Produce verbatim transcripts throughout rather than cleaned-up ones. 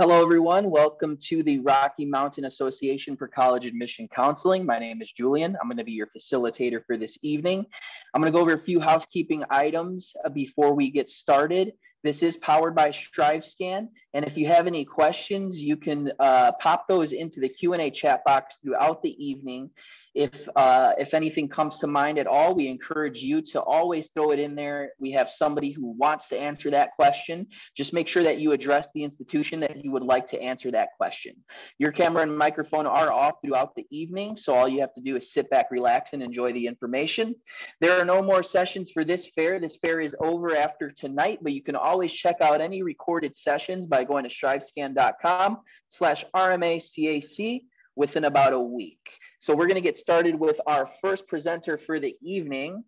Hello, everyone. Welcome to the Rocky Mountain Association for College Admission Counseling. My name is Julian. I'm going to be your facilitator for this evening. I'm going to go over a few housekeeping items before we get started. This is powered by StriveScan, and if you have any questions, you can uh, pop those into the Q and A chat box throughout the evening. If, uh, if anything comes to mind at all, we encourage you to always throw it in there. We have somebody who wants to answer that question. Just make sure that you address the institution that you would like to answer that question. Your camera and microphone are off throughout the evening, so all you have to do is sit back, relax, and enjoy the information. There are no more sessions for this fair. This fair is over after tonight, but you can always check out any recorded sessions by going to strivescan dot com slash R M A C A C within about a week. So we're going to get started with our first presenter for the evening,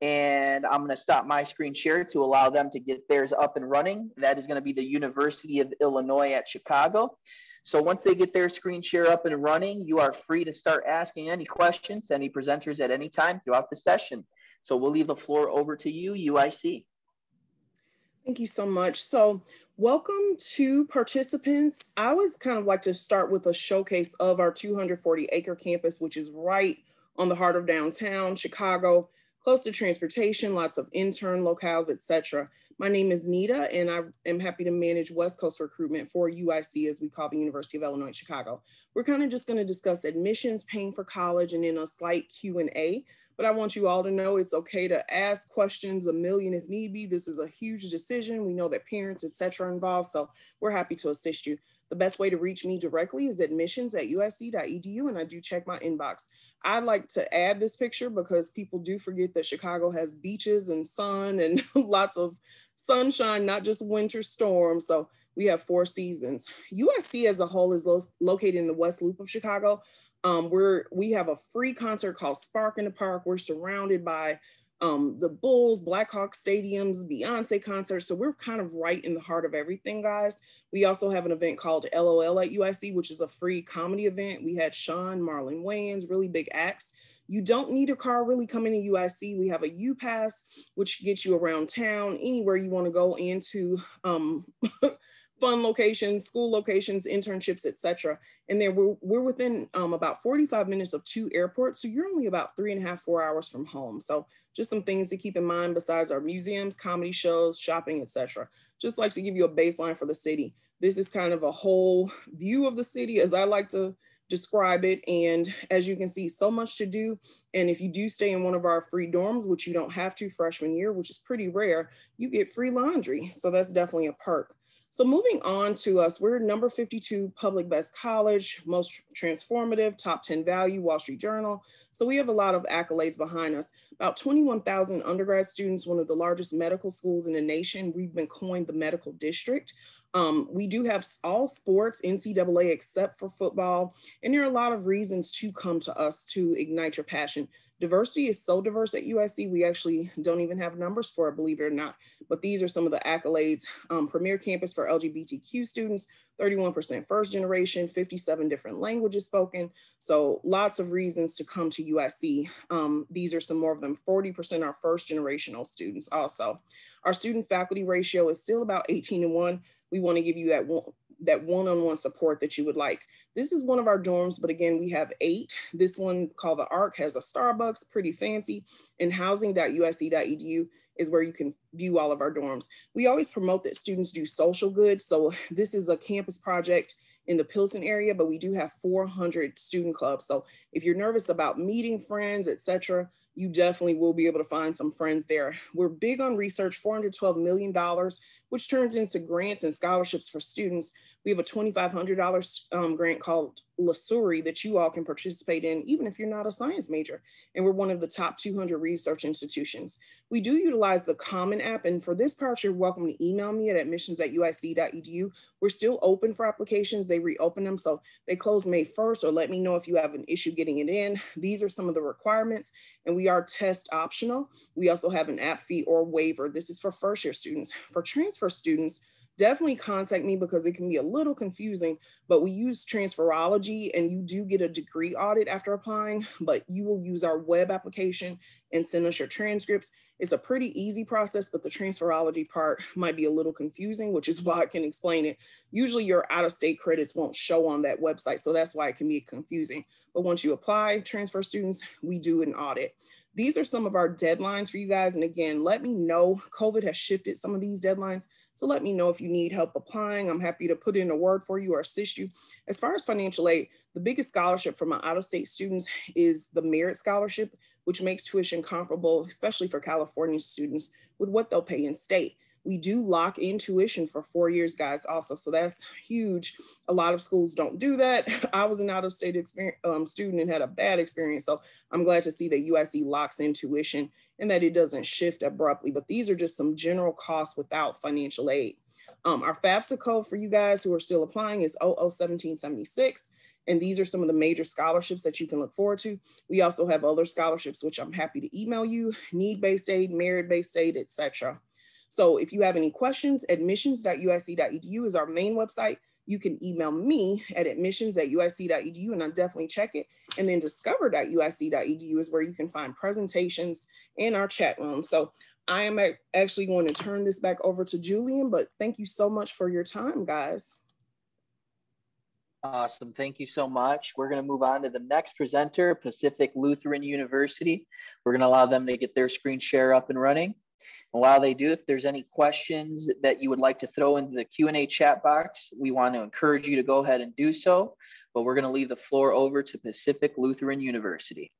and I'm going to stop my screen share to allow them to get theirs up and running. That is going to be the University of Illinois at Chicago. So once they get their screen share up and running, you are free to start asking any questions to any presenters at any time throughout the session. So we'll leave the floor over to you, U I C. Thank you so much. So welcome to participants. I always kind of like to start with a showcase of our two hundred forty acre campus, which is right on the heart of downtown Chicago, close to transportation, lots of intern locales, et cetera. My name is Nita, and I am happy to manage West Coast recruitment for U I C, as we call the University of Illinois at Chicago. We're kind of just going to discuss admissions, paying for college, and then a slight Q and A. But I want you all to know it's okay to ask questions, a million if need be. This is a huge decision. We know that parents, et cetera, are involved, so we're happy to assist you. The best way to reach me directly is admissions at U I C dot E D U, and I do check my inbox. I like to add this picture because people do forget that Chicago has beaches and sun and lots of sunshine, not just winter storms. So we have four seasons. U I C as a whole is lo located in the West Loop of Chicago. Um, we're, we have a free concert called Spark in the Park. We're surrounded by um, the Bulls, Blackhawk stadiums, Beyonce concerts. So we're kind of right in the heart of everything, guys. We also have an event called L O L at U I C, which is a free comedy event. We had Sean, Marlon Wayans, really big acts. You don't need a car really coming to U I C. We have a U Pass, which gets you around town, anywhere you want to go into um, fun locations, school locations, internships, et cetera. And then we're, we're within um, about forty-five minutes of two airports. So you're only about three and a half, four hours from home. So just some things to keep in mind besides our museums, comedy shows, shopping, et cetera. Just like to give you a baseline for the city. This is kind of a whole view of the city as I like to describe it. And as you can see, so much to do. And if you do stay in one of our free dorms, which you don't have to freshman year, which is pretty rare, you get free laundry. So that's definitely a perk. So moving on to us, we're number fifty-two public best college, most transformative, top ten value, Wall Street Journal. So we have a lot of accolades behind us. About twenty-one thousand undergrad students, one of the largest medical schools in the nation. We've been coined the medical district. Um, we do have all sports, N C double A, except for football. And there are a lot of reasons to come to us to ignite your passion. Diversity is so diverse at U I C, we actually don't even have numbers for it, believe it or not. But these are some of the accolades. Um, premier campus for L G B T Q students, thirty-one percent first generation, fifty-seven different languages spoken. So lots of reasons to come to U I C. Um, these are some more of them. forty percent are first generational students also. Our student faculty ratio is still about eighteen to one. We want to give you that one, that one-on-one support that you would like. This is one of our dorms, but again, we have eight. This one called the Arc has a Starbucks, pretty fancy, and housing dot U I C dot E D U is where you can view all of our dorms. We always promote that students do social good. So this is a campus project in the Pilsen area, but we do have four hundred student clubs. So if you're nervous about meeting friends, et cetera, you definitely will be able to find some friends there. We're big on research, four hundred twelve million dollars, which turns into grants and scholarships for students. We have a twenty-five hundred dollar um, grant called LASURI that you all can participate in, even if you're not a science major. And we're one of the top two hundred research institutions. We do utilize the Common App. And for this part, you're welcome to email me at admissions at U I C dot E D U. We're still open for applications. They reopen them. So they close May first, or let me know if you have an issue getting it in. These are some of the requirements. And we are test optional. We also have an app fee or waiver. This is for first year students. For transfer students, definitely contact me because it can be a little confusing, but we use transferology and you do get a degree audit after applying, but you will use our web application and send us your transcripts. It's a pretty easy process, but the transferology part might be a little confusing, which is why I can explain it. Usually your out-of-state credits won't show on that website, so that's why it can be confusing. But once you apply, transfer students, we do an audit. These are some of our deadlines for you guys. And again, let me know. COVID has shifted some of these deadlines. So let me know if you need help applying. I'm happy to put in a word for you or assist you. As far as financial aid, the biggest scholarship for my out-of-state students is the merit scholarship, which makes tuition comparable, especially for California students, with what they'll pay in state. We do lock in tuition for four years, guys, also. So that's huge. A lot of schools don't do that. I was an out-of-state experience, um, student and had a bad experience. So I'm glad to see that U I C locks in tuition and that it doesn't shift abruptly. But these are just some general costs without financial aid. Um, our FAFSA code for you guys who are still applying is zero zero one seven seven six. And these are some of the major scholarships that you can look forward to. We also have other scholarships, which I'm happy to email you, need-based aid, merit-based aid, et cetera. So if you have any questions, admissions dot U I C dot E D U is our main website. You can email me at admissions at U I C dot E D U and I'll definitely check it. And then discover dot U I C dot E D U is where you can find presentations and our chat room. So I am actually going to turn this back over to Julian, but thank you so much for your time, guys. Awesome. Thank you so much. We're going to move on to the next presenter, Pacific Lutheran University. We're going to allow them to get their screen share up and running. And while they do, if there's any questions that you would like to throw into the Q and A chat box, we want to encourage you to go ahead and do so. But we're going to leave the floor over to Pacific Lutheran University.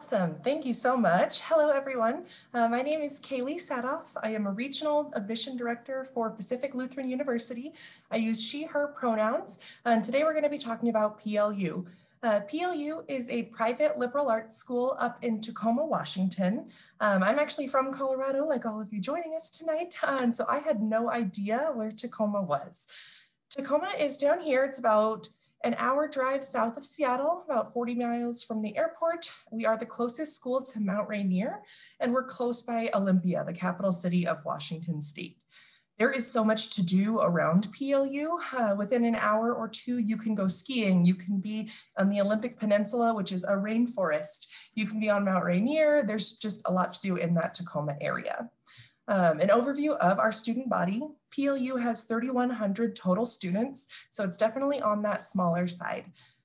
Awesome. Thank you so much. Hello, everyone. Uh, my name is Kaylee Sadoff. I am a regional admission director for Pacific Lutheran University. I use she, her pronouns, and today we're going to be talking about P L U. Uh, P L U is a private liberal arts school up in Tacoma, Washington. Um, I'm actually from Colorado, like all of you joining us tonight, uh, and so I had no idea where Tacoma was. Tacoma is down here. It's about an hour drive south of Seattle, about forty miles from the airport. We are the closest school to Mount Rainier, and we're close by Olympia, the capital city of Washington State. There is so much to do around P L U. Uh, within an hour or two, you can go skiing. You can be on the Olympic Peninsula, which is a rainforest. You can be on Mount Rainier. There's just a lot to do in that Tacoma area. Um, an overview of our student body. P L U has three thousand one hundred total students, so it's definitely on that smaller side.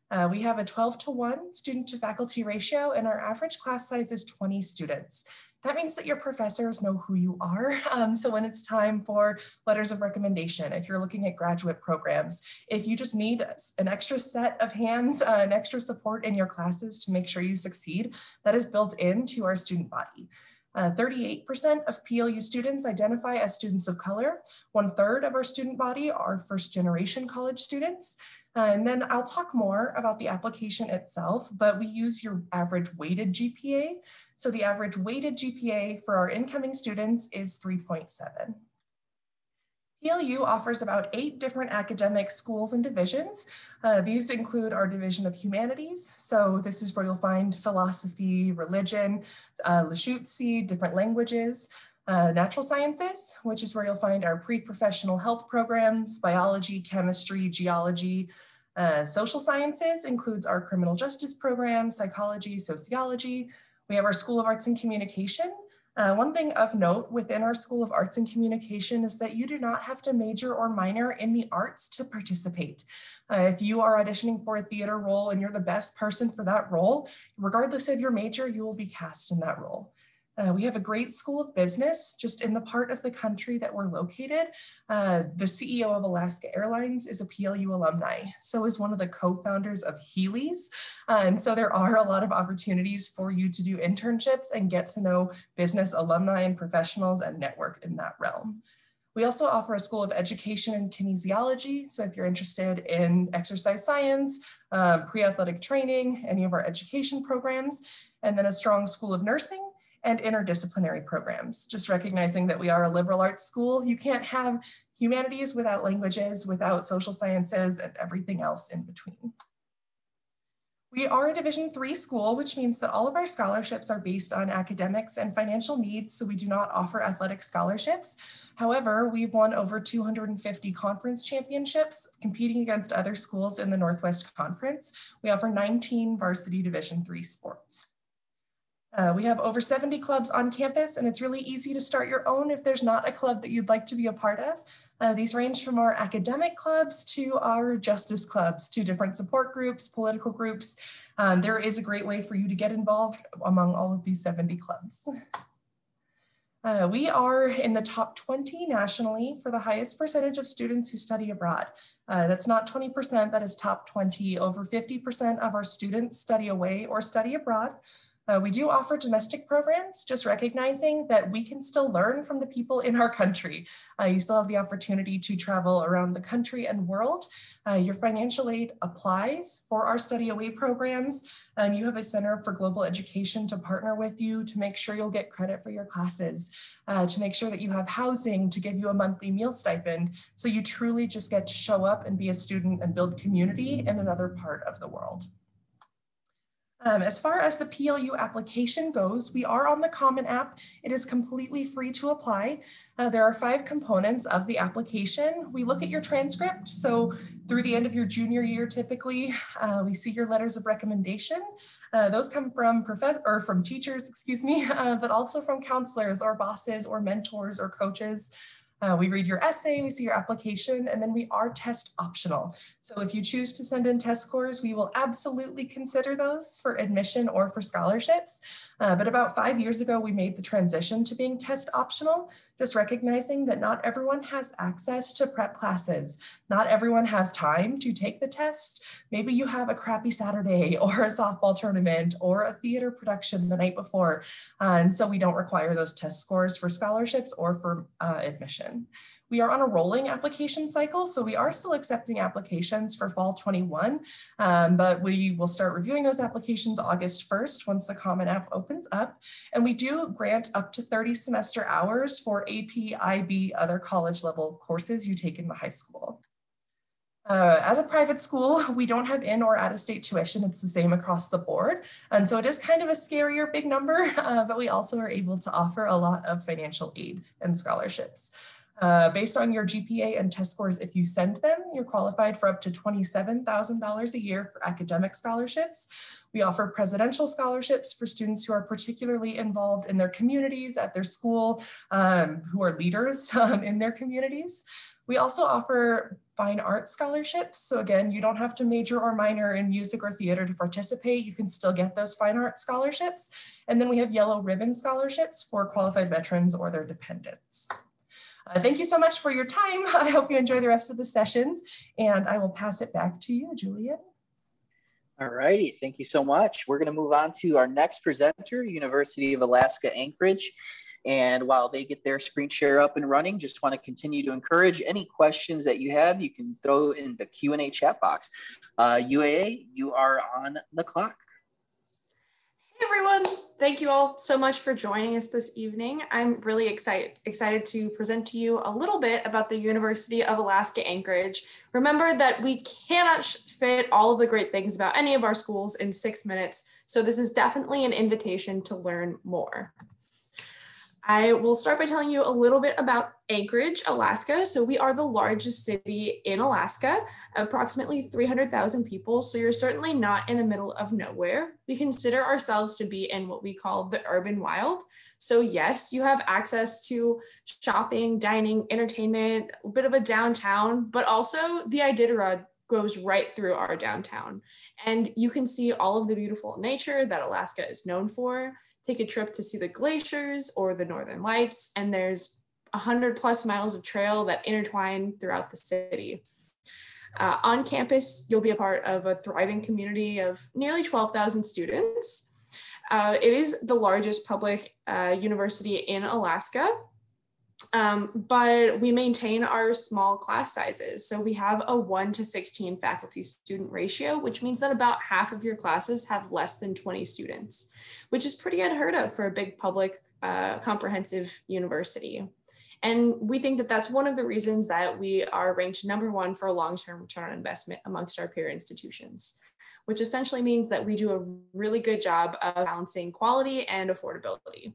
Uh, we have a twelve to one student to faculty ratio, and our average class size is twenty students. That means that your professors know who you are. Um, so when it's time for letters of recommendation, if you're looking at graduate programs, if you just need an extra set of hands, uh, an extra support in your classes to make sure you succeed, that is built into our student body. thirty-eight percent uh, of P L U students identify as students of color. One third of our student body are first generation college students. Uh, and then I'll talk more about the application itself, but we use your average weighted G P A. So the average weighted G P A for our incoming students is three point seven. P L U offers about eight different academic schools and divisions. Uh, these include our Division of Humanities. So this is where you'll find philosophy, religion, uh, Lushootse, different languages, uh, natural sciences, which is where you'll find our pre-professional health programs, biology, chemistry, geology. Uh, social sciences includes our criminal justice program, psychology, sociology. We have our School of Arts and Communication. Uh, one thing of note within our School of Arts and Communication is that you do not have to major or minor in the arts to participate. Uh, if you are auditioning for a theater role and you're the best person for that role, regardless of your major, you will be cast in that role. Uh, we have a great School of Business just in the part of the country that we're located. Uh, the C E O of Alaska Airlines is a P L U alumni. So is one of the co-founders of Healy's. Uh, and so there are a lot of opportunities for you to do internships and get to know business alumni and professionals and network in that realm. We also offer a School of Education and Kinesiology. So if you're interested in exercise science, uh, pre-athletic training, any of our education programs, and then a strong School of Nursing, and interdisciplinary programs. Just recognizing that we are a liberal arts school, you can't have humanities without languages, without social sciences, and everything else in between. We are a Division three school, which means that all of our scholarships are based on academics and financial needs, so we do not offer athletic scholarships. However, we've won over two hundred fifty conference championships competing against other schools in the Northwest Conference. We offer nineteen varsity Division three sports. Uh, we have over seventy clubs on campus, and it's really easy to start your own if there's not a club that you'd like to be a part of. Uh, these range from our academic clubs to our justice clubs, to different support groups, political groups. Um, there is a great way for you to get involved among all of these seventy clubs. Uh, we are in the top twenty nationally for the highest percentage of students who study abroad. Uh, that's not twenty percent, that is top twenty. Over fifty percent of our students study away or study abroad. Uh, we do offer domestic programs, just recognizing that we can still learn from the people in our country. Uh, you still have the opportunity to travel around the country and world. Uh, your financial aid applies for our study away programs, and you have a Center for Global Education to partner with you to make sure you'll get credit for your classes, uh, to make sure that you have housing, to give you a monthly meal stipend. So you truly just get to show up and be a student and build community in another part of the world. Um, as far as the P L U application goes, we are on the Common App. It is completely free to apply. Uh, there are five components of the application. We look at your transcript. So through the end of your junior year, typically, uh, we see your letters of recommendation. Uh, those come from professors or from teachers, excuse me, uh, but also from counselors or bosses or mentors or coaches. Uh, we read your essay, we see your application, and then we are test optional. So if you choose to send in test scores, we will absolutely consider those for admission or for scholarships. Uh, but about five years ago, we made the transition to being test optional, just recognizing that not everyone has access to prep classes. Not everyone has time to take the test. Maybe you have a crappy Saturday or a softball tournament or a theater production the night before. Uh, and so we don't require those test scores for scholarships or for uh, admission. We are on a rolling application cycle, so we are still accepting applications for fall twenty-one, um, but we will start reviewing those applications August first once the Common App opens up. And we do grant up to thirty semester hours for A P, I B, other college level courses you take in the high school. Uh, as a private school, we don't have in or out-of-state tuition. It's the same across the board. And so it is kind of a scarier big number, uh, but we also are able to offer a lot of financial aid and scholarships. Uh, based on your G P A and test scores, if you send them, you're qualified for up to twenty-seven thousand dollars a year for academic scholarships. We offer presidential scholarships for students who are particularly involved in their communities, at their school, um, who are leaders um, in their communities. We also offer fine arts scholarships. So again, you don't have to major or minor in music or theater to participate. You can still get those fine arts scholarships. And then we have yellow ribbon scholarships for qualified veterans or their dependents. Uh, thank you so much for your time. I hope you enjoy the rest of the sessions, and I will pass it back to you, Julian. All righty, thank you so much. We're going to move on to our next presenter, University of Alaska Anchorage. And while they get their screen share up and running, just want to continue to encourage any questions that you have, you can throw in the Q and A chat box. Uh, U A A, you are on the clock. Hey everyone, thank you all so much for joining us this evening. I'm really excited excited to present to you a little bit about the University of Alaska Anchorage. Remember that we cannot fit all of the great things about any of our schools in six minutes, so this is definitely an invitation to learn more. I will start by telling you a little bit about Anchorage, Alaska. So we are the largest city in Alaska, approximately three hundred thousand people. So you're certainly not in the middle of nowhere. We consider ourselves to be in what we call the urban wild. So yes, you have access to shopping, dining, entertainment, a bit of a downtown, but also the Iditarod goes right through our downtown. And you can see all of the beautiful nature that Alaska is known for. Take a trip to see the glaciers or the northern lights, and there's one hundred plus miles of trail that intertwine throughout the city. Uh, on campus, you'll be a part of a thriving community of nearly twelve thousand students. Uh, it is the largest public uh, university in Alaska, um, but we maintain our small class sizes. So we have a one to sixteen faculty student ratio, which means that about half of your classes have less than twenty students, which is pretty unheard of for a big public uh, comprehensive university. And we think that that's one of the reasons that we are ranked number one for long-term return on investment amongst our peer institutions. which essentially means that we do a really good job of balancing quality and affordability.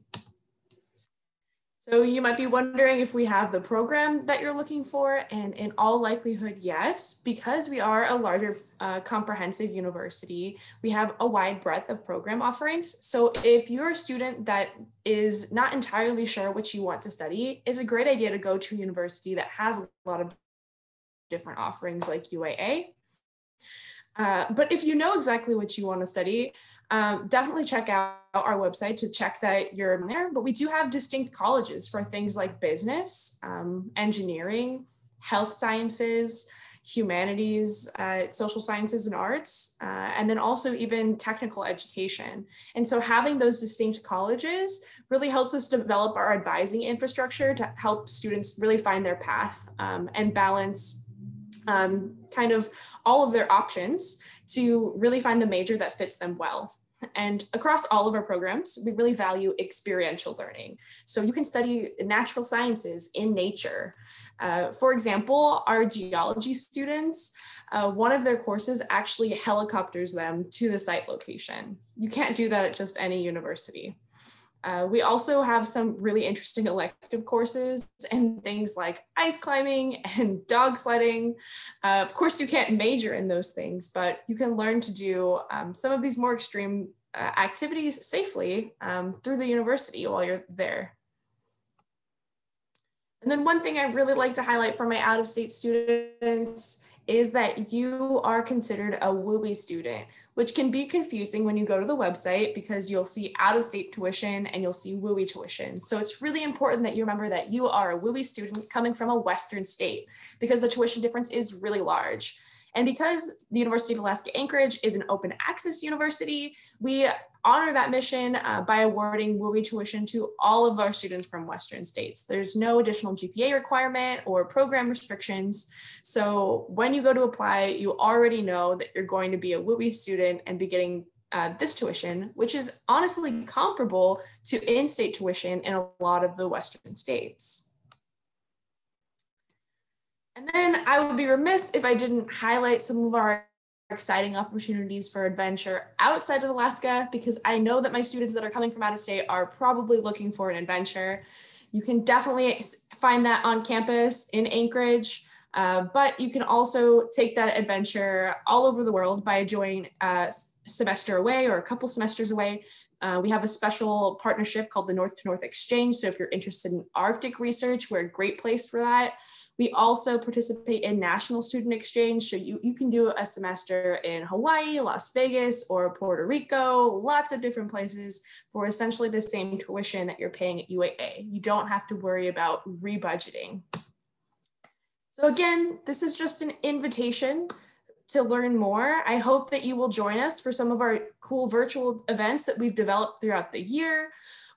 So you might be wondering if we have the program that you're looking for, and in all likelihood, yes, because we are a larger uh, comprehensive university, we have a wide breadth of program offerings. So if you're a student that is not entirely sure what you want to study, it's a great idea to go to a university that has a lot of different offerings like U A A. Uh, but if you know exactly what you want to study, um, definitely check out our website to check that you're there. But we do have distinct colleges for things like business, um, engineering, health sciences, humanities, uh, social sciences and arts, uh, and then also even technical education. And so having those distinct colleges really helps us develop our advising infrastructure to help students really find their path um, and balance um, kind of all of their options to really find the major that fits them well. And across all of our programs, we really value experiential learning. So you can study natural sciences in nature. Uh, for example, our geology students, uh, one of their courses actually helicopters them to the site location. You can't do that at just any university. Uh, we also have some really interesting elective courses and things like ice climbing and dog sledding. Uh, of course, you can't major in those things, but you can learn to do um, some of these more extreme uh, activities safely um, through the university while you're there. And then one thing I really like to highlight for my out-of-state students is that you are considered a W U I student, which can be confusing when you go to the website because you'll see out-of-state tuition and you'll see W U I tuition. So it's really important that you remember that you are a W U I student coming from a Western state because the tuition difference is really large. And because the University of Alaska Anchorage is an open access university, we honor that mission uh, by awarding W U I tuition to all of our students from Western states. There's no additional G P A requirement or program restrictions. So when you go to apply, you already know that you're going to be a W U I student and be getting uh, this tuition, which is honestly comparable to in-state tuition in a lot of the Western states. And then I would be remiss if I didn't highlight some of our exciting opportunities for adventure outside of Alaska, because I know that my students that are coming from out of state are probably looking for an adventure. You can definitely find that on campus in Anchorage, uh, but you can also take that adventure all over the world by joining a semester away or a couple semesters away. Uh, we have a special partnership called the North to North Exchange. So if you're interested in Arctic research, we're a great place for that. We also participate in national student exchange. So you, you can do a semester in Hawaii, Las Vegas, or Puerto Rico, lots of different places for essentially the same tuition that you're paying at U A A. You don't have to worry about rebudgeting. So again, this is just an invitation to learn more. I hope that you will join us for some of our cool virtual events that we've developed throughout the year.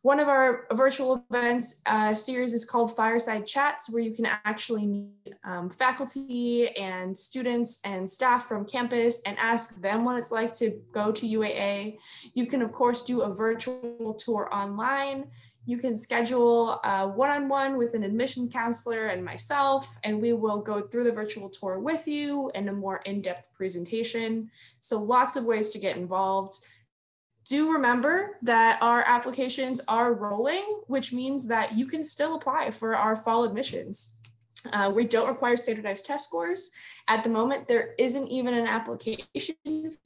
One of our virtual events uh, series is called Fireside Chats, where you can actually meet um, faculty and students and staff from campus and ask them what it's like to go to U A A. You can, of course, do a virtual tour online. You can schedule a one-on-one with an admission counselor and myself, and we will go through the virtual tour with you and a more in-depth presentation. So lots of ways to get involved. Do remember that our applications are rolling, which means that you can still apply for our fall admissions. Uh, we don't require standardized test scores. At the moment, there isn't even an application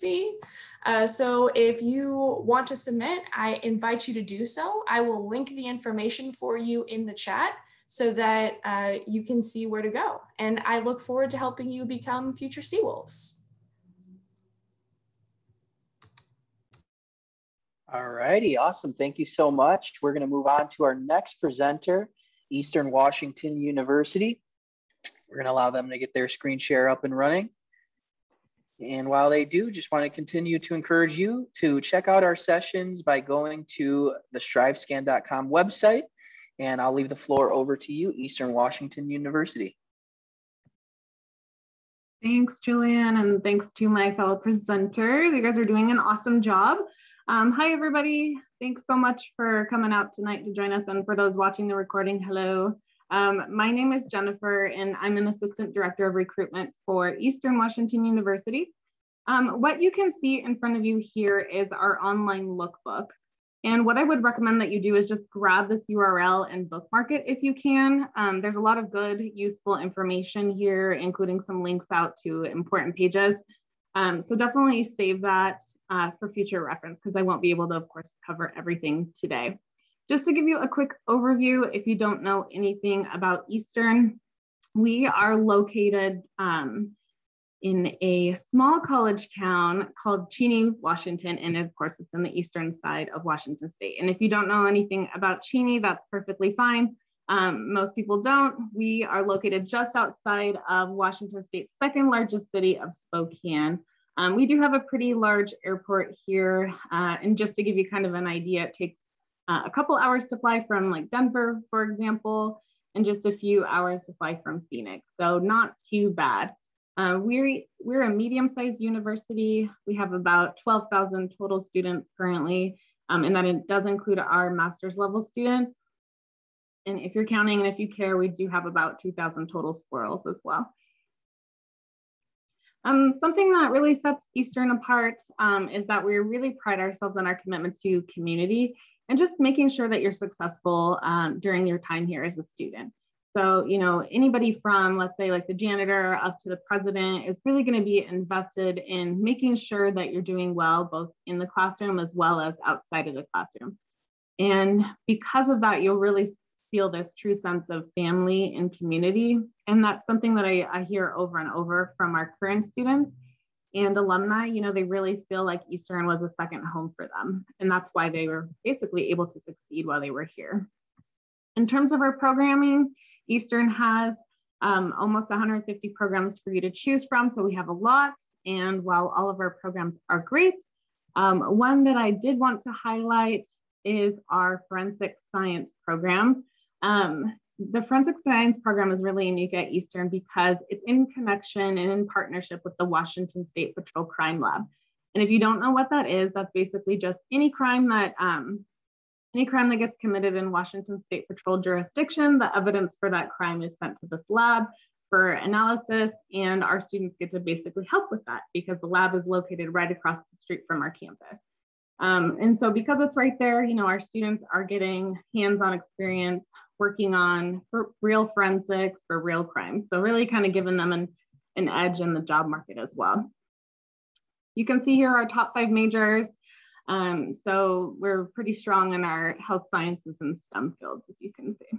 fee. Uh, so if you want to submit, I invite you to do so. I will link the information for you in the chat so that uh, you can see where to go. And I look forward to helping you become future Seawolves. All righty, awesome. Thank you so much. We're going to move on to our next presenter, Eastern Washington University. We're going to allow them to get their screen share up and running. And while they do, just want to continue to encourage you to check out our sessions by going to the strive scan dot com website. And I'll leave the floor over to you, Eastern Washington University. Thanks, Julian, and thanks to my fellow presenters. You guys are doing an awesome job. Um, hi, everybody. Thanks so much for coming out tonight to join us. And for those watching the recording, hello. Um, my name is Jennifer, and I'm an assistant director of recruitment for Eastern Washington University. Um, what you can see in front of you here is our online lookbook. And what I would recommend that you do is just grab this U R L and bookmark it if you can. Um, there's a lot of good, useful information here, including some links out to important pages. Um, so definitely save that uh, for future reference, because I won't be able to, of course, cover everything today. Just to give you a quick overview, if you don't know anything about Eastern, we are located um, in a small college town called Cheney, Washington, and of course it's on the eastern side of Washington state. And if you don't know anything about Cheney, that's perfectly fine. Um, most people don't. We are located just outside of Washington state's second largest city of Spokane. Um, we do have a pretty large airport here. Uh, and just to give you kind of an idea, it takes uh, a couple hours to fly from like Denver, for example, and just a few hours to fly from Phoenix. So not too bad. Uh, we're, we're a medium-sized university. We have about twelve thousand total students currently, um, and that it does include our master's level students. And if you're counting and if you care, we do have about two thousand total squirrels as well. Um, something that really sets Eastern apart um, is that we really pride ourselves on our commitment to community and just making sure that you're successful um, during your time here as a student. So, you know, anybody from, let's say, like the janitor up to the president is really going to be invested in making sure that you're doing well, both in the classroom as well as outside of the classroom. And because of that, you'll really feel this true sense of family and community. And that's something that I, I hear over and over from our current students and alumni. You know, they really feel like Eastern was a second home for them. And that's why they were basically able to succeed while they were here. In terms of our programming, Eastern has um, almost one hundred fifty programs for you to choose from, so we have a lot. And while all of our programs are great, um, one that I did want to highlight is our forensic science program. Um, the forensic science program is really unique at Eastern because it's in connection and in partnership with the Washington State Patrol Crime Lab. And if you don't know what that is, that's basically just any crime that um, Any crime that gets committed in Washington State Patrol jurisdiction, the evidence for that crime is sent to this lab for analysis, and our students get to basically help with that because the lab is located right across the street from our campus. Um, and so because it's right there, you know, our students are getting hands-on experience working on for real forensics for real crimes. So really kind of giving them an, an edge in the job market as well. You can see here our top five majors. Um, so we're pretty strong in our health sciences and STEM fields, as you can see.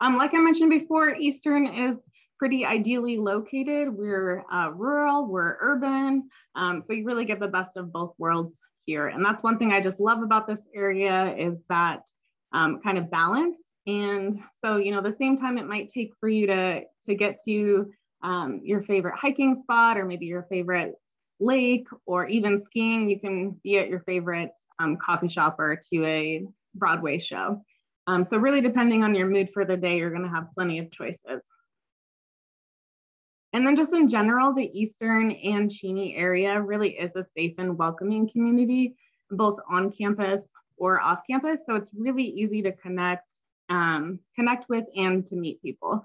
Um, like I mentioned before, Eastern is pretty ideally located. We're uh, rural, we're urban, um, so you really get the best of both worlds here. And that's one thing I just love about this area is that um, kind of balance. And so, you know, the same time it might take for you to, to get to um, your favorite hiking spot or maybe your favorite lake or even skiing, you can be at your favorite um, coffee shop or to a Broadway show. Um, so really depending on your mood for the day, you're going to have plenty of choices. And then just in general, the Eastern and Cheney area really is a safe and welcoming community, both on campus or off campus. So it's really easy to connect, um, connect with and to meet people.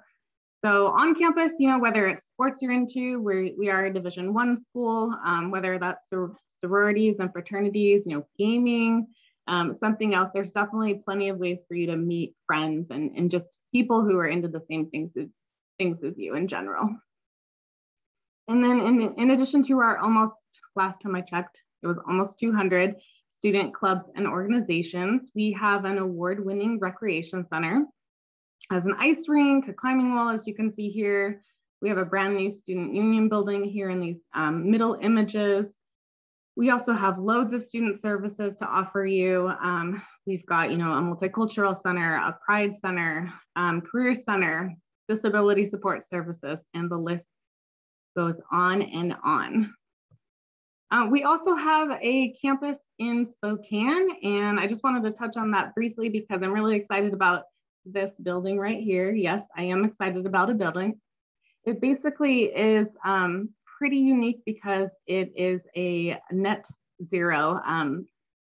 So on campus, you know, whether it's sports you're into, we're, we are a Division I school, um, whether that's sor sororities and fraternities, you know, gaming, um, something else, there's definitely plenty of ways for you to meet friends and, and just people who are into the same things as, things as you in general. And then in, in addition to our almost, last time I checked, it was almost two hundred student clubs and organizations, we have an award-winning recreation center. As an ice rink, a climbing wall, as you can see here. We have a brand new student union building here in these um, middle images. We also have loads of student services to offer you. Um, we've got, you know, a multicultural center, a pride center, um, career center, disability support services, and the list goes on and on. Uh, we also have a campus in Spokane, and I just wanted to touch on that briefly because I'm really excited about this building right here. Yes, I am excited about a building. It basically is um, pretty unique because it is a net zero um,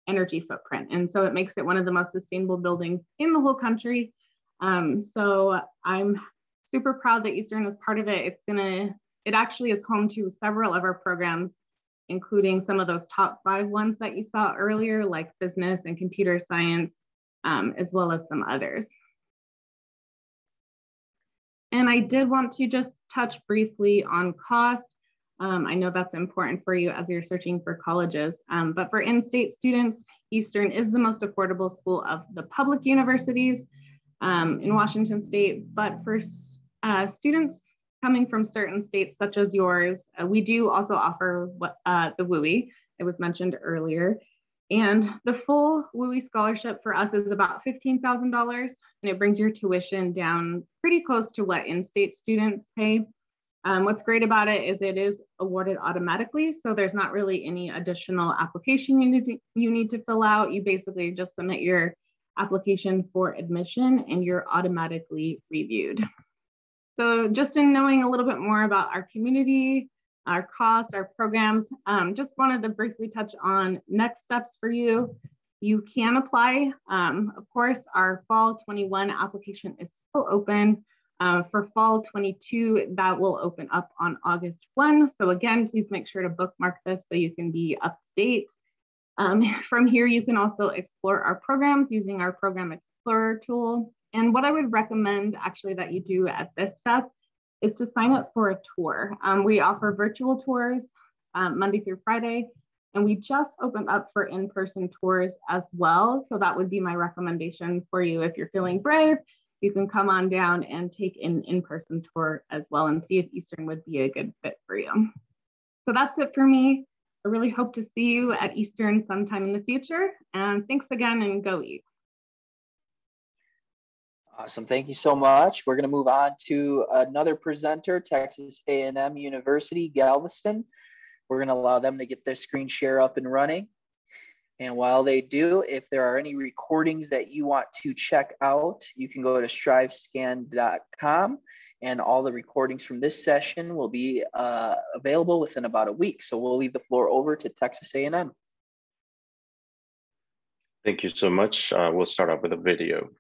energy footprint. And so it makes it one of the most sustainable buildings in the whole country. Um, so I'm super proud that Eastern is part of it. It's gonna It actually is home to several of our programs, including some of those top five ones that you saw earlier, like business and computer science, um, as well as some others. And I did want to just touch briefly on cost. Um, I know that's important for you as you're searching for colleges, um, but for in-state students, Eastern is the most affordable school of the public universities um, in Washington State, but for uh, students coming from certain states such as yours, uh, we do also offer uh, the W U I, it was mentioned earlier, and the full W U I scholarship for us is about fifteen thousand dollars, and it brings your tuition down pretty close to what in-state students pay. Um, what's great about it is it is awarded automatically, so there's not really any additional application you need to, you need to fill out. You basically just submit your application for admission and you're automatically reviewed. So just in knowing a little bit more about our community, our costs, our programs, um, just wanted to briefly touch on next steps for you. You can apply. Um, of course, our fall twenty-one application is still open. Uh, for fall twenty-two, that will open up on August first. So again, please make sure to bookmark this so you can be up to date. Um, from here, you can also explore our programs using our Program Explorer tool. And what I would recommend actually that you do at this step is to sign up for a tour. Um, we offer virtual tours um, Monday through Friday, and we just opened up for in-person tours as well. So that would be my recommendation for you if you're feeling brave. You can come on down and take an in-person tour as well and see if Eastern would be a good fit for you. So that's it for me. I really hope to see you at Eastern sometime in the future. And thanks again, and go East. Awesome, thank you so much. We're gonna move on to another presenter, Texas A and M University, Galveston. We're gonna allow them to get their screen share up and running. And while they do, if there are any recordings that you want to check out, you can go to strive scan dot com, and all the recordings from this session will be uh, available within about a week. So we'll leave the floor over to Texas A and M. Thank you so much. Uh, we'll start off with a video.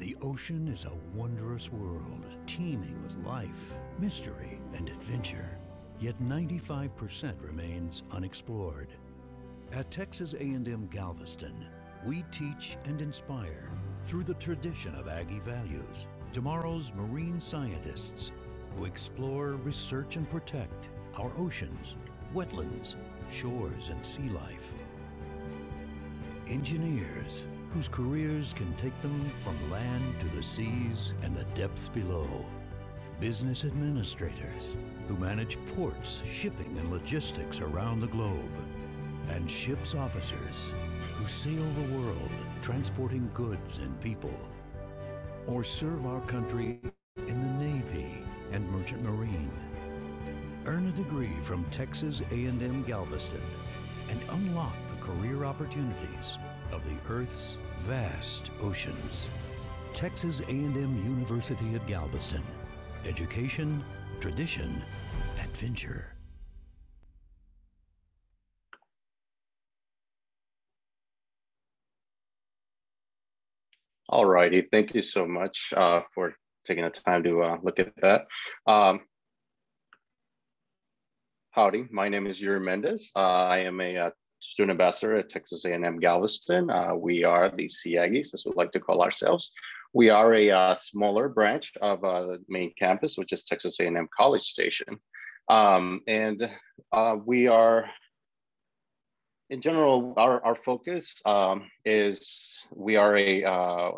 The ocean is a wondrous world, teeming with life, mystery, and adventure. Yet ninety-five percent remains unexplored. At Texas A and M Galveston, we teach and inspire through the tradition of Aggie values, tomorrow's marine scientists who explore, research, and protect our oceans, wetlands, shores, and sea life. Engineers whose careers can take them from land to the seas and the depths below. Business administrators who manage ports, shipping, and logistics around the globe. And ships officers who sail the world, transporting goods and people, or serve our country in the Navy and Merchant Marine. Earn a degree from Texas A and M Galveston and unlock the career opportunities of the Earth's vast oceans. Texas A and M University at Galveston. Education, tradition, adventure. All righty, thank you so much uh, for taking the time to uh, look at that. Um, howdy, my name is Yuri Mendez. Uh, I am a uh, student ambassador at Texas A and M Galveston. Uh, we are the Sea Aggies, as we like to call ourselves. We are a uh, smaller branch of uh, the main campus, which is Texas A and M College Station. Um, and uh, we are, in general, our, our focus um, is, we are a uh,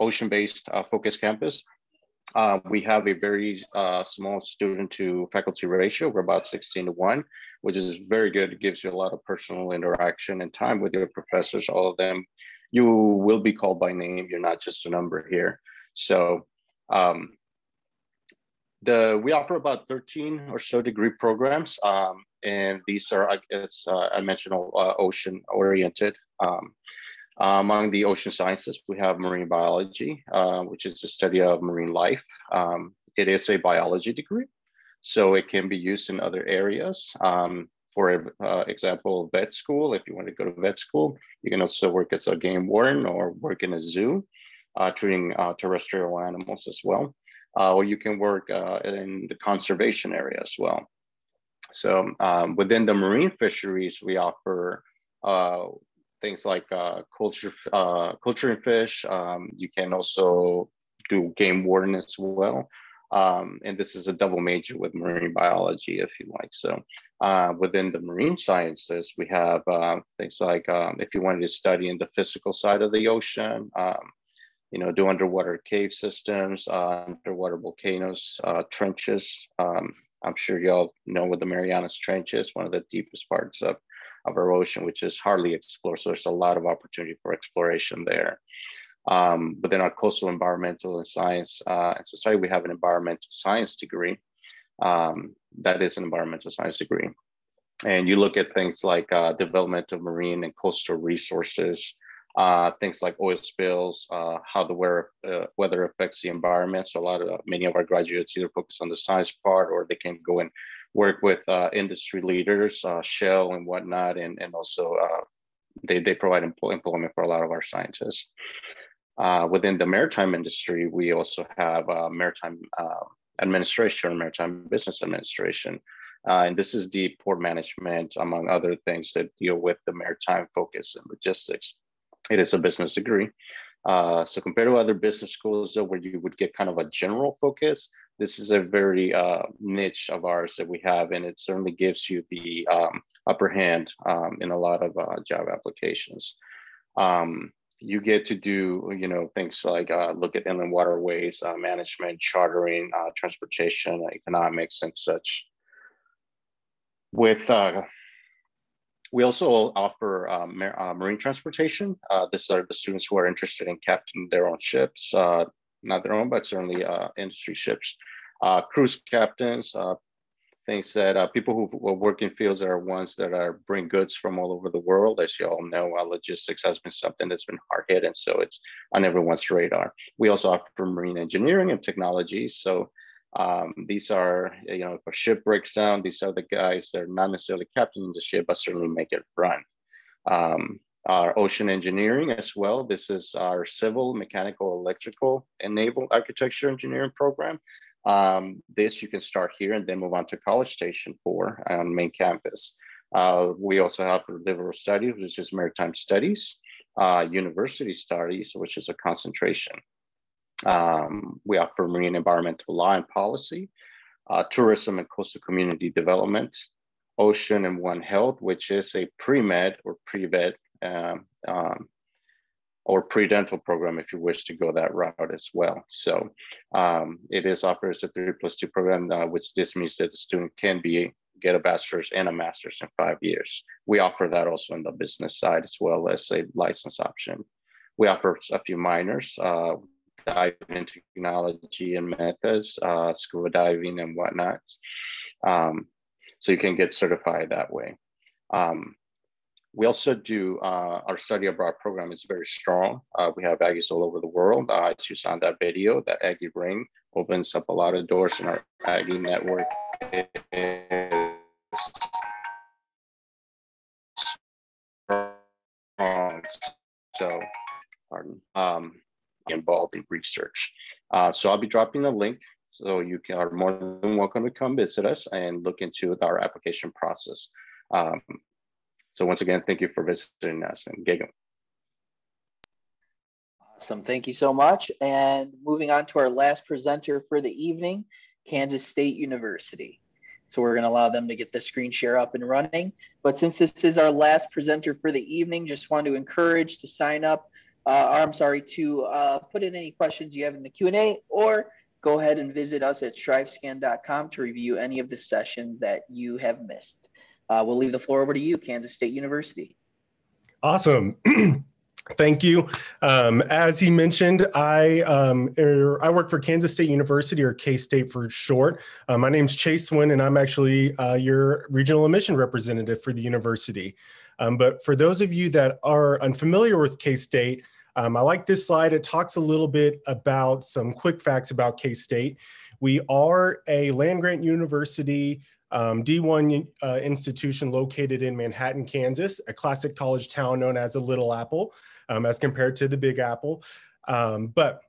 ocean-based uh, focused campus. Uh, we have a very uh, small student to faculty ratio. We're about sixteen to one, which is very good. It gives you a lot of personal interaction and time with your professors, all of them. You will be called by name. You're not just a number here. So um, the we offer about thirteen or so degree programs. Um, and these are, as uh, I mentioned, uh, ocean oriented. Um, uh, among the ocean sciences, we have marine biology, uh, which is the study of marine life. Um, it is a biology degree, so it can be used in other areas. Um, For uh, example, vet school, if you want to go to vet school, you can also work as a game warden or work in a zoo. uh, treating uh, terrestrial animals as well. Uh, or you can work uh, in the conservation area as well. So um, within the marine fisheries, we offer uh, things like uh, culture, uh, culturing fish. Um, you can also do game warden as well. Um, and this is a double major with marine biology, if you like. So uh, within the marine sciences, we have uh, things like um, if you wanted to study in the physical side of the ocean, um, you know, do underwater cave systems, uh, underwater volcanoes, uh, trenches. Um, I'm sure y'all know what the Marianas Trench is, one of the deepest parts of, of our ocean, which is hardly explored. So there's a lot of opportunity for exploration there. Um, within our coastal environmental and science uh, and society, we have an environmental science degree. Um, that is an environmental science degree. And you look at things like uh, development of marine and coastal resources, Uh, things like oil spills, uh, how the weather, uh, weather affects the environment. So a lot of uh, many of our graduates either focus on the science part, or they can go and work with uh, industry leaders, uh, Shell and whatnot, and and also uh, they they provide employment for a lot of our scientists. Uh, within the maritime industry, we also have uh, maritime uh, administration, maritime business administration. Uh, and this is the port management, among other things that deal with the maritime focus and logistics. It is a business degree. Uh, so compared to other business schools, though, where you would get kind of a general focus, this is a very uh, niche of ours that we have, and it certainly gives you the um, upper hand um, in a lot of uh, job applications. Um, you get to do, you know, things like uh, look at inland waterways, uh, management, chartering, uh, transportation, economics, and such. With uh, We also offer uh, mar uh, marine transportation. Uh, these are the students who are interested in captaining their own ships, uh, not their own, but certainly uh, industry ships. Uh, cruise captains, uh, things that uh, people who work in fields that are ones that are bring goods from all over the world. As you all know, uh, logistics has been something that's been hard hit, and so it's on everyone's radar. We also offer marine engineering and technology. So Um, these are, you know, if a ship breaks down, these are the guys that are not necessarily captaining the ship, but certainly make it run. Um, our ocean engineering as well. This is our civil, mechanical, electrical, and naval architecture engineering program. Um, this you can start here and then move on to College Station four on main campus. Uh, we also have liberal studies, which is maritime studies, uh, university studies, which is a concentration. Um, we offer marine environmental law and policy, uh, tourism and coastal community development, ocean and one health, which is a pre-med or pre-vet um, um, or pre-dental program if you wish to go that route as well. So um, it is offered as a three plus two program, uh, which this means that the student can be get a bachelor's and a master's in five years. We offer that also on the business side as well as a license option. We offer a few minors. Uh, dive into technology and methods, uh, scuba diving and whatnot. Um, so you can get certified that way. Um, we also do, uh, our study abroad program is very strong. Uh, we have Aggies all over the world. Uh, as you saw in that video, that Aggie ring opens up a lot of doors in our Aggie network. So, pardon. Um, involved in research. Uh, so I'll be dropping a link, so you can, are more than welcome to come visit us and look into our application process. Um, so once again, thank you for visiting us, and Gigo. Awesome, thank you so much. And moving on to our last presenter for the evening, Kansas State University. So we're going to allow them to get the screen share up and running. But since this is our last presenter for the evening, just want to encourage to sign up Uh, or I'm sorry, to uh, put in any questions you have in the Q and A, or go ahead and visit us at strive scan dot com to review any of the sessions that you have missed. Uh, we'll leave the floor over to you, Kansas State University. Awesome. Thank you. Um, as he mentioned, I um, er, I work for Kansas State University, or K-State for short. Uh, my name's Chase Winn, and I'm actually uh, your regional admission representative for the university. Um, but for those of you that are unfamiliar with K-State, um, I like this slide. It talks a little bit about some quick facts about K-State. We are a land-grant university, um, D one uh, institution located in Manhattan, Kansas, a classic college town known as the Little Apple, um, as compared to the Big Apple. Um, but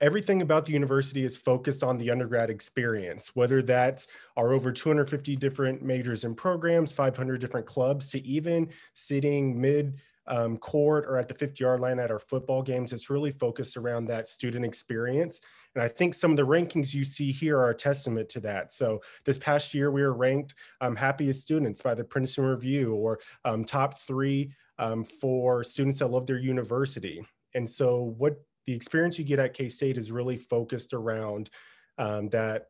everything about the university is focused on the undergrad experience, whether that's our over two hundred fifty different majors and programs, five hundred different clubs, to even sitting mid um, court or at the fifty yard line at our football games. It's really focused around that student experience. And I think some of the rankings you see here are a testament to that. So this past year, we were ranked um, happiest students by the Princeton Review, or um, top three um, for students that love their university. And so what the experience you get at K-State is really focused around um, that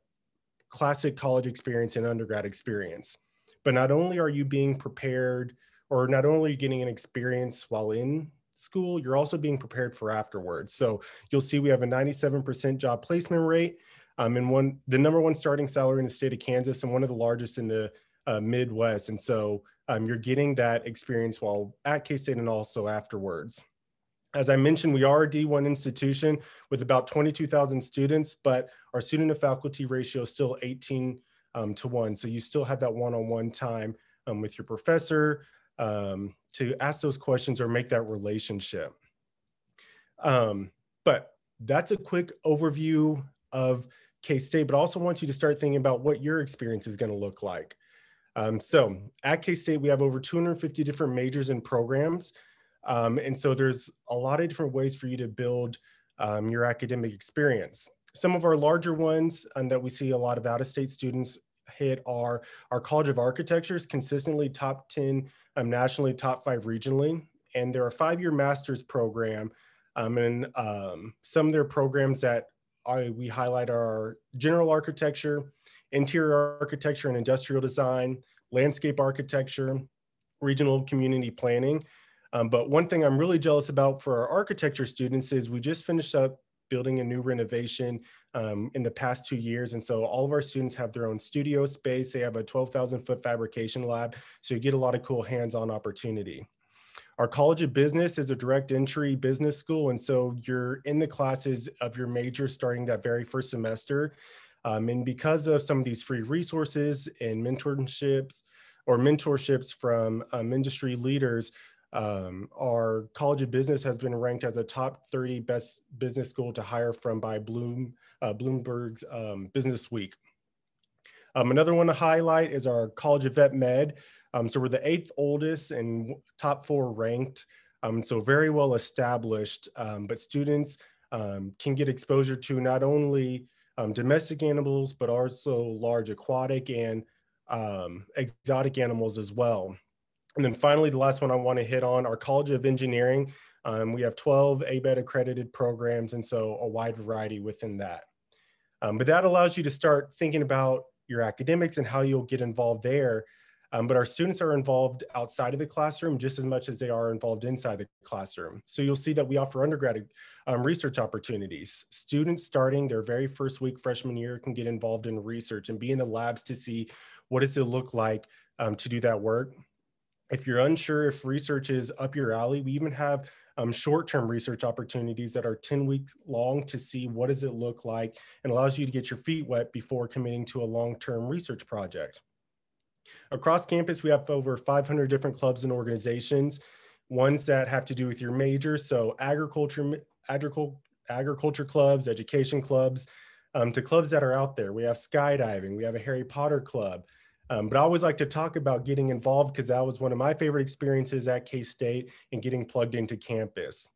classic college experience and undergrad experience. But not only are you being prepared, or not only getting an experience while in school, you're also being prepared for afterwards. So you'll see we have a ninety-seven percent job placement rate, um, and one the number one starting salary in the state of Kansas, and one of the largest in the uh, Midwest. And so um, you're getting that experience while at K-State and also afterwards. As I mentioned, we are a D one institution with about twenty-two thousand students, but our student to faculty ratio is still eighteen um, to one. So you still have that one-on-one time um, with your professor um, to ask those questions or make that relationship. Um, but that's a quick overview of K-State, but I also want you to start thinking about what your experience is going to look like. Um, so at K-State, we have over two hundred fifty different majors and programs. Um, and so there's a lot of different ways for you to build um, your academic experience. Some of our larger ones um, that we see a lot of out-of-state students hit are our College of Architecture, consistently top ten um, nationally, top five regionally. And they're a five-year master's program. Um, and um, some of their programs that I, we highlight are general architecture, interior architecture and industrial design, landscape architecture, regional community planning. Um, but one thing I'm really jealous about for our architecture students is we just finished up building a new renovation um, in the past two years. And so all of our students have their own studio space. They have a twelve thousand foot fabrication lab. So you get a lot of cool hands-on opportunity. Our College of Business is a direct entry business school. And so you're in the classes of your major starting that very first semester. Um, and because of some of these free resources and mentorships or mentorships from um, industry leaders, Um, our College of Business has been ranked as a top thirty best business school to hire from by Bloom, uh, Bloomberg's um, Business Week. Um, another one to highlight is our College of Vet Med. Um, so we're the eighth oldest and top four ranked. Um, so very well established, um, but students um, can get exposure to not only um, domestic animals, but also large aquatic and um, exotic animals as well. And then finally, the last one I want to hit on, our College of Engineering. Um, we have twelve A B E T accredited programs, and so a wide variety within that. Um, but that allows you to start thinking about your academics and how you'll get involved there. Um, but our students are involved outside of the classroom just as much as they are involved inside the classroom. So you'll see that we offer undergrad um, research opportunities. Students starting their very first week freshman year can get involved in research and be in the labs to see what does it look like um, to do that work. If you're unsure if research is up your alley, we even have um, short-term research opportunities that are ten weeks long to see what does it look like, and allows you to get your feet wet before committing to a long-term research project. Across campus, we have over five hundred different clubs and organizations, ones that have to do with your major, so agriculture, agric- agriculture clubs, education clubs, um, to clubs that are out there. We have skydiving, we have a Harry Potter club. Um, but I always like to talk about getting involved because that was one of my favorite experiences at K-State and getting plugged into campus.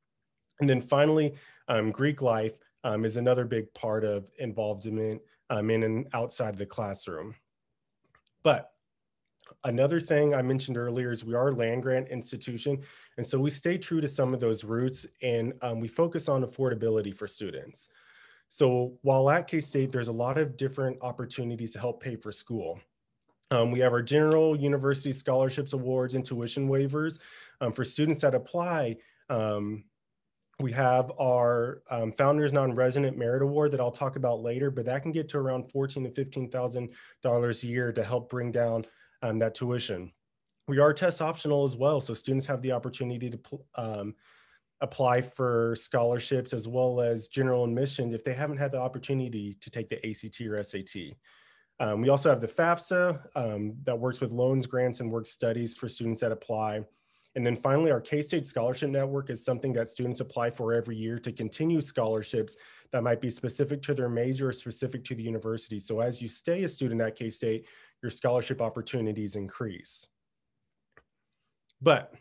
And then finally, um, Greek life um, is another big part of involvement um, in and outside of the classroom. But another thing I mentioned earlier is we are a land-grant institution. And so we stay true to some of those roots, and um, we focus on affordability for students. So while at K-State, there's a lot of different opportunities to help pay for school. Um, we have our general university scholarships awards and tuition waivers um, for students that apply. Um, we have our um, Founders Non-Resident Merit Award that I'll talk about later, but that can get to around fourteen thousand dollars to fifteen thousand dollars a year to help bring down um, that tuition. We are test optional as well, so students have the opportunity to um, apply for scholarships as well as general admission if they haven't had the opportunity to take the A C T or S A T. Um, we also have the FAFSA um, that works with loans, grants, and work studies for students that apply. And then finally, our K-State Scholarship Network is something that students apply for every year to continue scholarships that might be specific to their major or specific to the university. So as you stay a student at K-State, your scholarship opportunities increase. But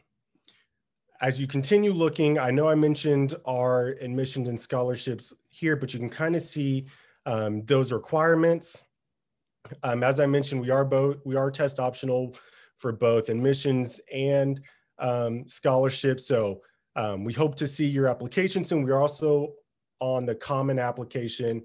as you continue looking, I know I mentioned our admissions and scholarships here, but you can kind of see um, those requirements. Um, as I mentioned, we are both, we are test optional for both admissions and um, scholarships. So um, we hope to see your application soon. We're also on the Common application,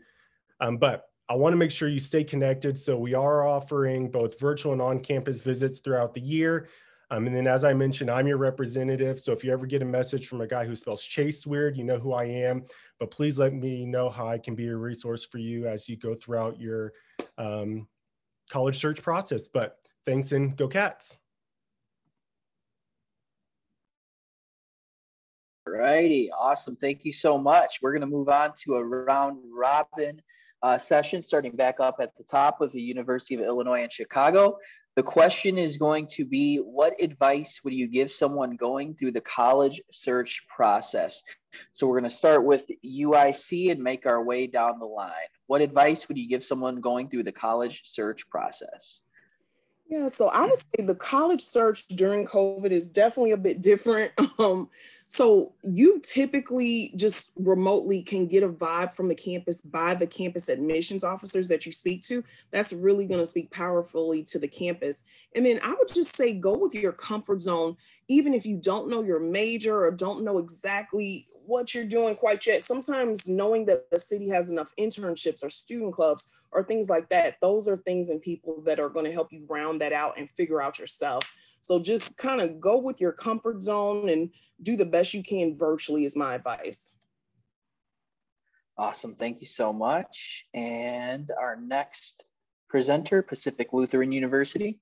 um, but I want to make sure you stay connected. So we are offering both virtual and on-campus visits throughout the year. Um, and then, as I mentioned, I'm your representative. So if you ever get a message from a guy who spells Chase weird, you know who I am, but please let me know how I can be a resource for you as you go throughout your um, college search process. But thanks and go Cats. All righty, awesome. Thank you so much. We're going to move on to a round robin uh, session, starting back up at the top with the University of Illinois at Chicago. The question is going to be, what advice would you give someone going through the college search process? So we're going to start with U I C and make our way down the line. What advice would you give someone going through the college search process? Yeah, so I would say the college search during COVID is definitely a bit different. Um, so you typically just remotely can get a vibe from the campus by the campus admissions officers that you speak to. That's really going to speak powerfully to the campus. And then I would just say go with your comfort zone, even if you don't know your major or don't know exactly what you're doing quite yet. Sometimes knowing that the city has enough internships or student clubs or things like that, those are things and people that are going to help you round that out and figure out yourself. So just kind of go with your comfort zone and do the best you can virtually is my advice. Awesome, thank you so much. And our next presenter, Pacific Lutheran University.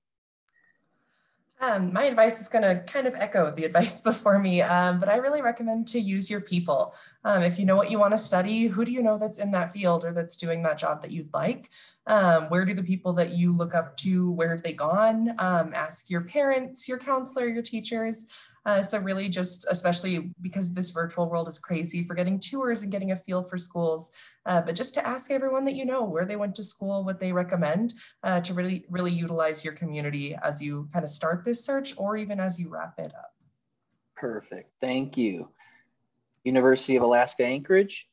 Um, my advice is going to kind of echo the advice before me, um, but I really recommend to use your people. Um, if you know what you want to study, who do you know that's in that field or that's doing that job that you'd like? Um, where do the people that you look up to, where have they gone? Um, ask your parents, your counselor, your teachers. Uh, so really just, especially because this virtual world is crazy for getting tours and getting a feel for schools, uh, but just to ask everyone that you know where they went to school, what they recommend, uh, to really, really utilize your community as you kind of start this search or even as you wrap it up. Perfect, thank you. University of Alaska Anchorage.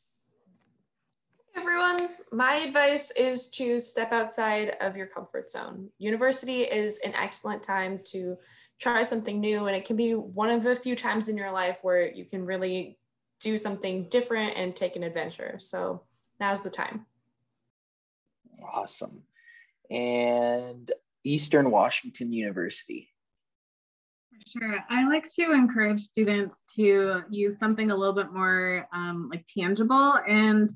Hey everyone, my advice is to step outside of your comfort zone. University is an excellent time to try something new, and it can be one of the few times in your life where you can really do something different and take an adventure. So now's the time. Awesome. And Eastern Washington University. Sure. I like to encourage students to use something a little bit more um, like tangible, and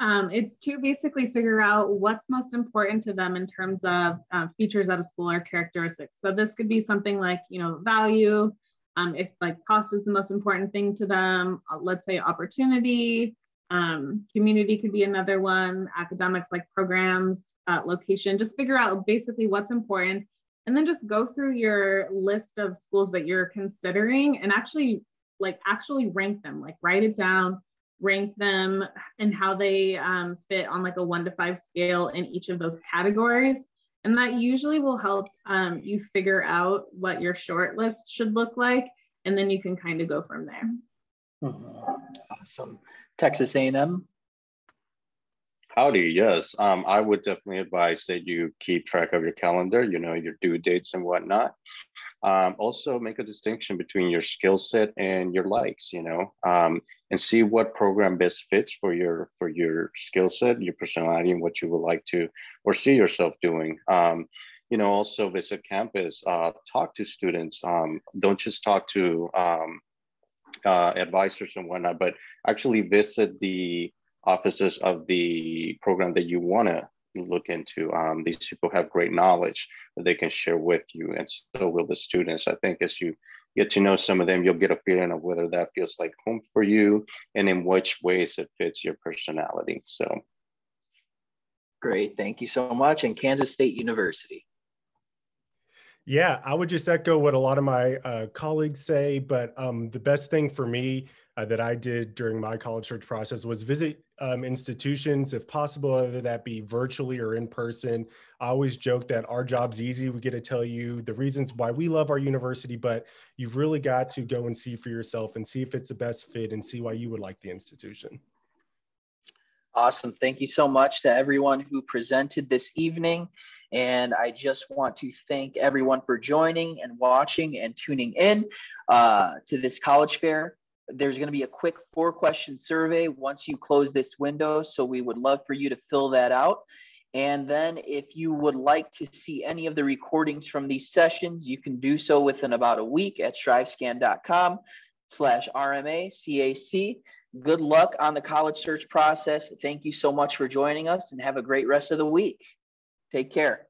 Um, it's to basically figure out what's most important to them in terms of uh, features at a school or characteristics. So this could be something like, you know, value, um, if like cost is the most important thing to them, let's say opportunity, um, community could be another one, academics like programs, uh, location, just figure out basically what's important. And then just go through your list of schools that you're considering and actually like actually rank them, like write it down, rank them and how they um, fit on like a one to five scale in each of those categories. And that usually will help um, you figure out what your short list should look like. And then you can kind of go from there. Awesome. Texas A and M. Howdy, yes. Um, I would definitely advise that you keep track of your calendar, you know, your due dates and whatnot. Um, also make a distinction between your skill set and your likes, you know, um, and see what program best fits for your for your skill set, your personality, and what you would like to or see yourself doing. Um, you know, also visit campus, uh, talk to students. Um, don't just talk to um, uh, advisors and whatnot, but actually visit the offices of the program that you want to look into. Um, these people have great knowledge that they can share with you, and so will the students. I think as you get to know some of them, you'll get a feeling of whether that feels like home for you and in which ways it fits your personality. So. Great, thank you so much. And Kansas State University. Yeah, I would just echo what a lot of my uh, colleagues say, but um, the best thing for me uh, that I did during my college search process was visit um, institutions if possible, whether that be virtually or in person. I always joke that our job's easy. We get to tell you the reasons why we love our university, but you've really got to go and see for yourself and see if it's the best fit and see why you would like the institution. Awesome. Thank you so much to everyone who presented this evening. And I just want to thank everyone for joining and watching and tuning in uh, to this college fair. There's going to be a quick four question survey once you close this window. So we would love for you to fill that out. And then if you would like to see any of the recordings from these sessions, you can do so within about a week at strivescan dot com slash R M A C A C. Good luck on the college search process. Thank you so much for joining us and have a great rest of the week. Take care.